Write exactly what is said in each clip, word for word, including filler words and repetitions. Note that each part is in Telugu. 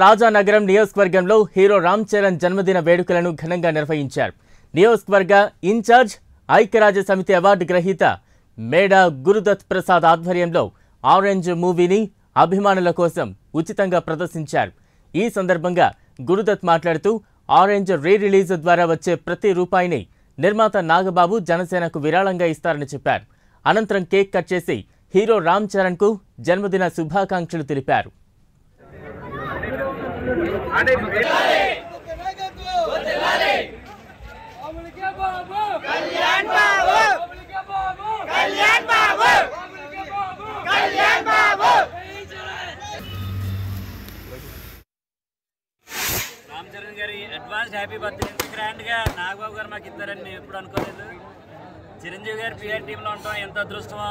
రాజానగరం నియోజకవర్గంలో హీరో రామ్ చరణ్ జన్మదిన వేడుకలను ఘనంగా నిర్వహించారు. నియోజకవర్గ ఇన్ఛార్జ్ ఐకరాజ్ సమితి అవార్డు గ్రహీత మేడా గురుదత్ ప్రసాద్ ఆధ్వర్యంలో ఆరెంజ్ మూవీని అభిమానుల కోసం ఉచితంగా ప్రదర్శించారు. ఈ సందర్భంగా గురుదత్ మాట్లాడుతూ ఆరెంజ్ రీ రిలీజ్ ద్వారా వచ్చే ప్రతి రూపాయిని నిర్మాత నాగబాబు జనసేనకు విరాళంగా ఇస్తారని చెప్పారు. అనంతరం కేక్ కట్ చేసి హీరో రామ్ చరణ్ కు జన్మదిన శుభాకాంక్షలు తెలిపారు. आने बिलाले बिलाले अमलिका बाबू कल्याण बाबू अमलिका बाबू कल्याण बाबू अमलिका बाबू कल्याण बाबू राम चरण గారి advance happy birthday grand గా నాగబాబు గారు నాకు ఇస్తారని ఎప్పుడు అనుకోలేదు. చిరంజీవి గారి పిఆర్ టీమ్ లో ఉంటాం, ఎంత అదృష్టమో.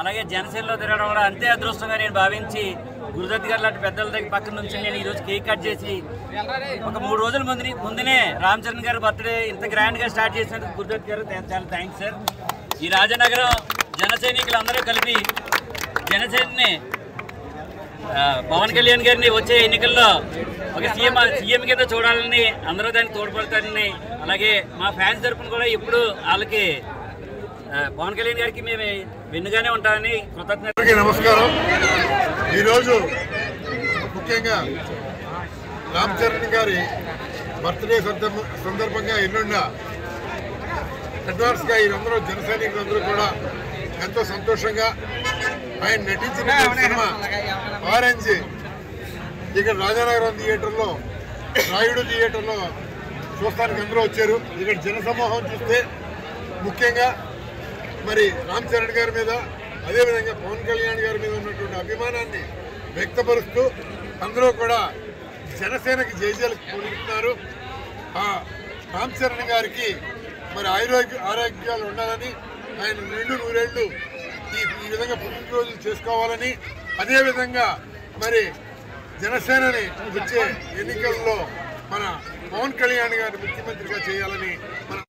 అలాగే జనసేనలో తిరగడం కూడా అంతే అదృష్టంగా నేను భావించి గురుదత్ గారు లాంటి పెద్దల దగ్గర పక్కన నుంచి నేను ఈరోజు కేక్ కట్ చేసి ఒక మూడు రోజుల ముందు ముందునే రామ్ చరణ్ గారు బర్త్డే ఇంత గ్రాండ్గా స్టార్ట్ చేసినందుకు గురుదత్ గారు చాలా థ్యాంక్స్ సార్. ఈ రాజానగరం జన సైనికులందరూ కలిపి జనసేనని పవన్ కళ్యాణ్ గారిని వచ్చే ఎన్నికల్లో ఒక సీఎం సీఎం కింద చూడాలని అందరూ దానికి తోడ్పడతారని, అలాగే మా ఫ్యాన్స్ తరఫున కూడా ఇప్పుడు వాళ్ళకి పవన్ కళ్యాణ్ గారికి మేము వెన్నుగానే ఉంటామని కృతజ్ఞతలు. నమస్కారం. ఈరోజు ముఖ్యంగా రామ్ చరణ్ గారి బర్త్డే సందర్భంగా ఎన్నున్న అడ్వాన్స్గా ఈరందరూ జన సైనికులందరూ కూడా ఎంతో సంతోషంగా ఆయన నటించిన సినిమా ఆరెంజ్ ఇక్కడ రాజానగరం థియేటర్లో రాయుడు థియేటర్లో చూస్తానికి అందరూ వచ్చారు. ఇక్కడ జనసమూహం చూస్తే ముఖ్యంగా మరి రామ్ చరణ్ గారి మీద అదేవిధంగా పవన్ కళ్యాణ్ గారి మీద ఉన్నటువంటి అభిమానాన్ని వ్యక్తపరుస్తూ అందరూ కూడా జనసేనకి జయజలు పొందుతున్నారు. రామ్ చరణ్ గారికి మరి ఆరోగ్య ఆరోగ్యాలు ఉండాలని, ఆయన రెండు నూరేళ్ళు ఈ విధంగా పుట్టినరోజులు చేసుకోవాలని, అదేవిధంగా మరి జనసేనని వచ్చే ఎన్నికల్లో మన పవన్ కళ్యాణ్ గారిని ముఖ్యమంత్రిగా చేయాలని మన